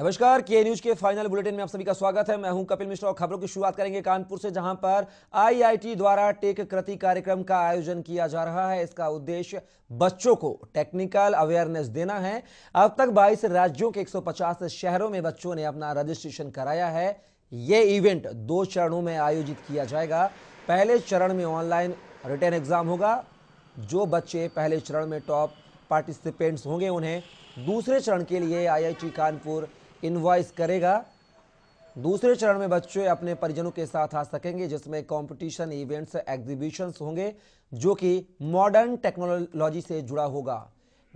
नमस्कार, के न्यूज के फाइनल बुलेटिन में आप सभी का स्वागत है। मैं हूं कपिल मिश्रा और खबरों की शुरुआत करेंगे कानपुर से, जहां पर आईआईटी द्वारा टेक कृति कार्यक्रम का आयोजन किया जा रहा है। इसका उद्देश्य बच्चों को टेक्निकल अवेयरनेस देना है। अब तक 22 राज्यों के 150 शहरों में बच्चों ने अपना रजिस्ट्रेशन कराया है। ये इवेंट 2 चरणों में आयोजित किया जाएगा। पहले चरण में ऑनलाइन रिटर्न एग्जाम होगा। जो बच्चे पहले चरण में टॉप पार्टिसिपेंट्स होंगे उन्हें दूसरे चरण के लिए आईआईटी कानपुर इनवाइस करेगा। दूसरे चरण में बच्चे अपने परिजनों के साथ आ सकेंगे, जिसमें कंपटीशन, इवेंट्स, एग्जीबिशंस होंगे जो कि मॉडर्न टेक्नोलॉजी से जुड़ा होगा।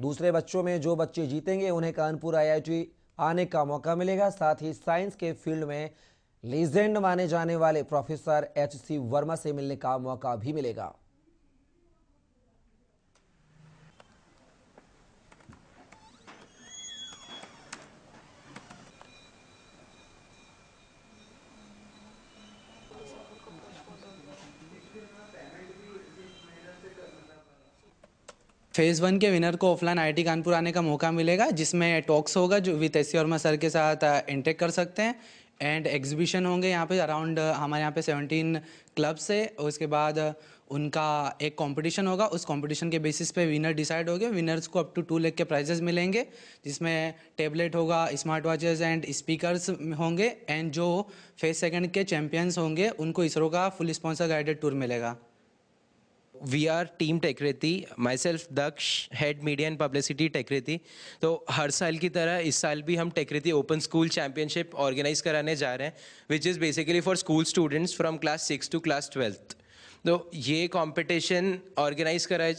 दूसरे बच्चों में जो बच्चे जीतेंगे उन्हें कानपुर आईआईटी आने का मौका मिलेगा। साथ ही साइंस के फील्ड में लीजेंड माने जाने वाले प्रोफेसर HC वर्मा से मिलने का मौका भी मिलेगा। फेज़ 1 के विनर को ऑफलाइन IIT कानपुर आने का मौका मिलेगा, जिसमें टॉक्स होगा जो विद HC वर्मा सर के साथ इंटेक कर सकते हैं, एंड एग्जीबिशन होंगे यहाँ पे। अराउंड हमारे यहाँ पे 17 क्लब्स है। उसके बाद उनका एक कंपटीशन होगा। उस कंपटीशन के बेसिस पे विनर डिसाइड हो गए। विनर्स को अप टू 2 लाख के प्राइजेस मिलेंगे, जिसमें टैबलेट होगा, स्मार्ट वॉचेस एंड स्पीकर्स होंगे। एंड जो फेज़ 2 के चैम्पियंस होंगे उनको ISRO का फुल स्पॉन्सर गाइडेड टूर मिलेगा। We are Team Tech Kriti, myself Daksh, Head Media and Publicity Tech Kriti। तो हर साल की तरह इस साल भी हम Tech Kriti Open School Championship organise कराने जा रहे हैं, which is basically for school students from class 6 to class 12th। तो ये competition ऑर्गेनाइज कराया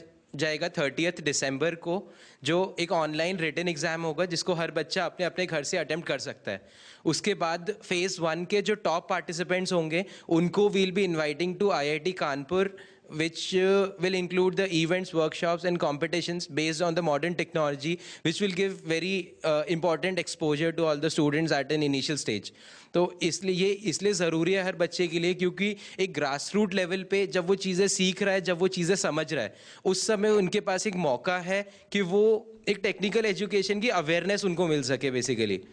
जाएगा 30 दिसंबर को, जो एक ऑनलाइन रिटन एग्ज़ाम होगा जिसको हर बच्चा अपने अपने घर से अटेम्प्ट कर सकता है। उसके बाद फेज़ 1 के जो टॉप पार्टिसिपेंट्स होंगे उनको will be inviting to IIT Kanpur, which will include the events, workshops and competitions based on the modern technology, which will give very important exposure to all the students at an initial stage। तो इसलिए ज़रूरी है हर बच्चे के लिए, क्योंकि एक grass root level पे जब वो चीज़ें सीख रहा है, जब वो चीज़ें समझ रहा है, उस समय उनके पास एक मौका है कि वो एक टेक्निकल एजुकेशन की अवेयरनेस उनको मिल सके बेसिकली।